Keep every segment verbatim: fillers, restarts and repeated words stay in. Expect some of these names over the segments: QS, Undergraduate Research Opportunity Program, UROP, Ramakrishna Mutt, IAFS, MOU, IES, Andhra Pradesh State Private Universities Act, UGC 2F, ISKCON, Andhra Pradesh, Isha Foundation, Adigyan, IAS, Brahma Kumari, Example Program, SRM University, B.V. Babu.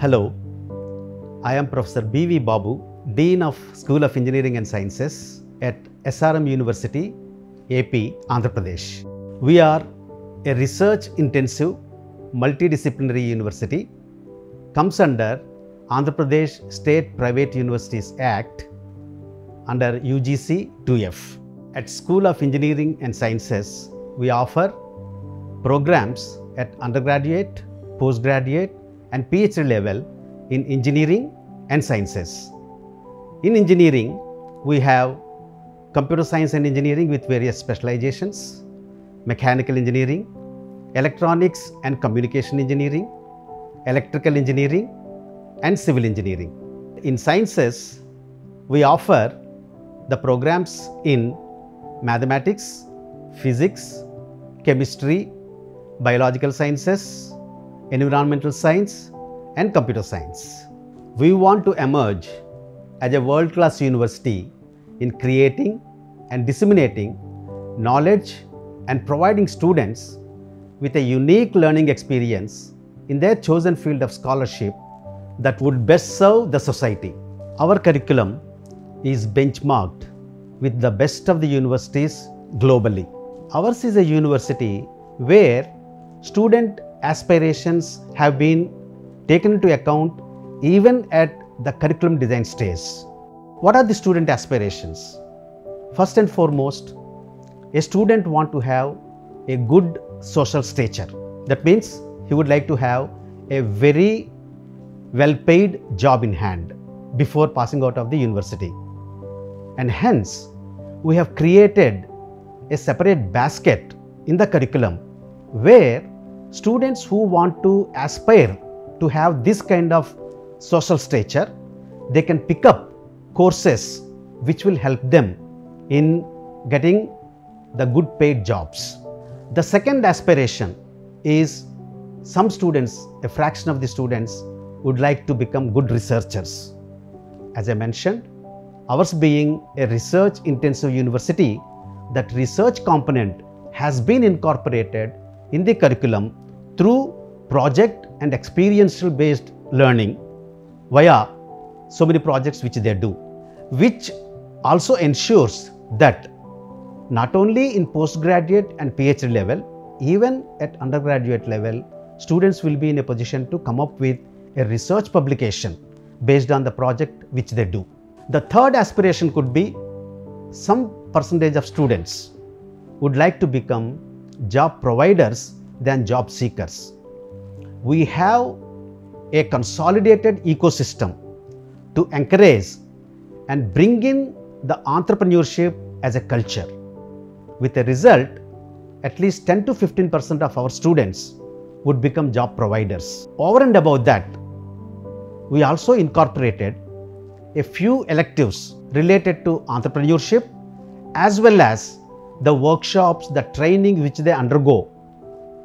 Hello, I am Professor B V Babu, Dean of School of Engineering and Sciences at S R M University, A P, Andhra Pradesh. We are a research-intensive, multidisciplinary university, comes under Andhra Pradesh State Private Universities Act under U G C two F. At School of Engineering and Sciences, we offer programs at undergraduate, postgraduate, and PhD level in engineering and sciences. In engineering, we have computer science and engineering with various specializations, mechanical engineering, electronics and communication engineering, electrical engineering, and civil engineering. In sciences, we offer the programs in mathematics, physics, chemistry, biological sciences, environmental science, and computer science. We want to emerge as a world-class university in creating and disseminating knowledge and providing students with a unique learning experience in their chosen field of scholarship that would best serve the society. Our curriculum is benchmarked with the best of the universities globally. Ours is a university where student aspirations have been taken into account even at the curriculum design stage. What are the student aspirations? First and foremost, a student wants to have a good social stature. That means he would like to have a very well-paid job in hand before passing out of the university. And hence, we have created a separate basket in the curriculum where students who want to aspire to have this kind of social stature, they can pick up courses which will help them in getting the good paid jobs. The second aspiration is some students, a fraction of the students, would like to become good researchers. As I mentioned, ours being a research-intensive university, that research component has been incorporated in the curriculum through project and experiential based learning via so many projects which they do, which also ensures that not only in postgraduate and PhD level, even at undergraduate level, students will be in a position to come up with a research publication based on the project which they do. The third aspiration could be some percentage of students would like to become job providers than job seekers. We have a consolidated ecosystem to encourage and bring in the entrepreneurship as a culture. With a result, at least ten to fifteen percent of our students would become job providers. Over and above that, we also incorporated a few electives related to entrepreneurship as well as the workshops, the training which they undergo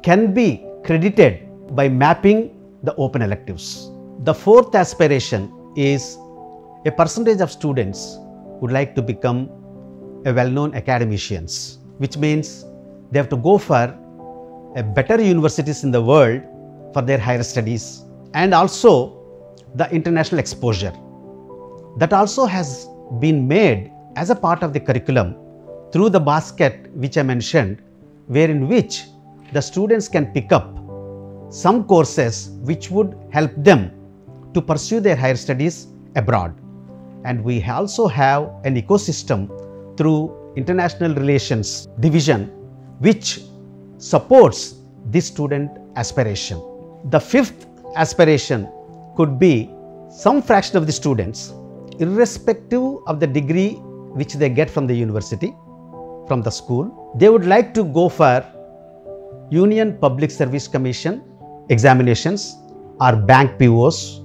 can be credited by mapping the open electives. The fourth aspiration is a percentage of students would like to become a well-known academicians, which means they have to go for a better universities in the world for their higher studies and also the international exposure. That also has been made as a part of the curriculum through the basket which I mentioned, wherein which the students can pick up some courses which would help them to pursue their higher studies abroad. And we also have an ecosystem through international relations division which supports this student aspiration. The fifth aspiration could be some fraction of the students, irrespective of the degree which they get from the university, from the school, they would like to go for Union Public Service Commission examinations or bank P Os,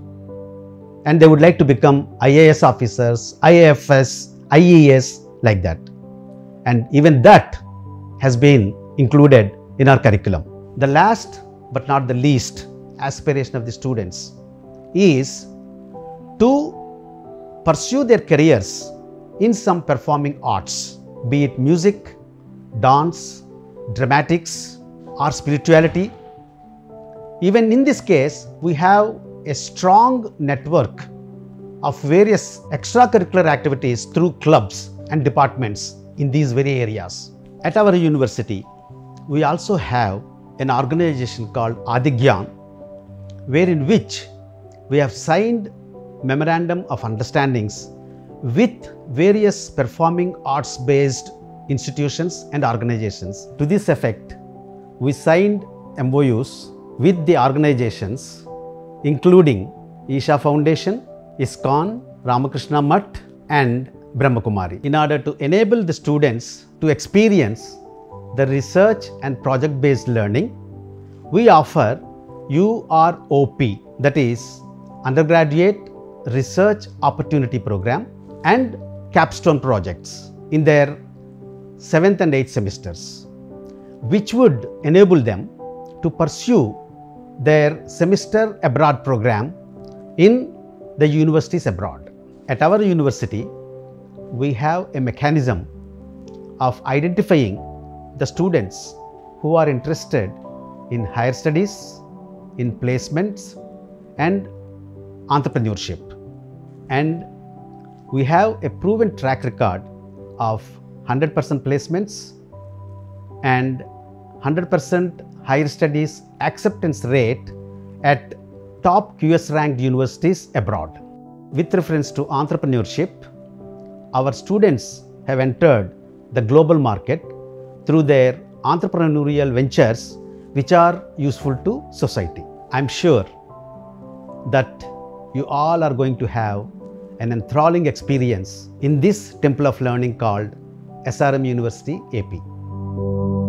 and they would like to become I A S officers, I A F S, I E S, like that. And even that has been included in our curriculum. The last but not the least aspiration of the students is to pursue their careers in some performing arts, be it music, dance, dramatics, or spirituality. Even in this case, we have a strong network of various extracurricular activities through clubs and departments in these very areas. At our university, we also have an organization called Adigyan, wherein which we have signed memorandum of understandings with various performing arts based institutions and organizations. To this effect, we signed M O Us with the organizations including Isha Foundation, ISKCON, Ramakrishna Mutt and Brahma Kumari, in order to enable the students to experience the research and project based learning. We offer U R O P, that is Undergraduate Research Opportunity Program, and capstone projects in their seventh and eighth semesters, which would enable them to pursue their semester abroad program in the universities abroad. At our university, we have a mechanism of identifying the students who are interested in higher studies, in placements and entrepreneurship, and we have a proven track record of one hundred percent placements and one hundred percent higher studies acceptance rate at top Q S ranked universities abroad. With reference to entrepreneurship, our students have entered the global market through their entrepreneurial ventures which are useful to society. I am sure that you all are going to have an enthralling experience in this temple of learning called S R M University A P.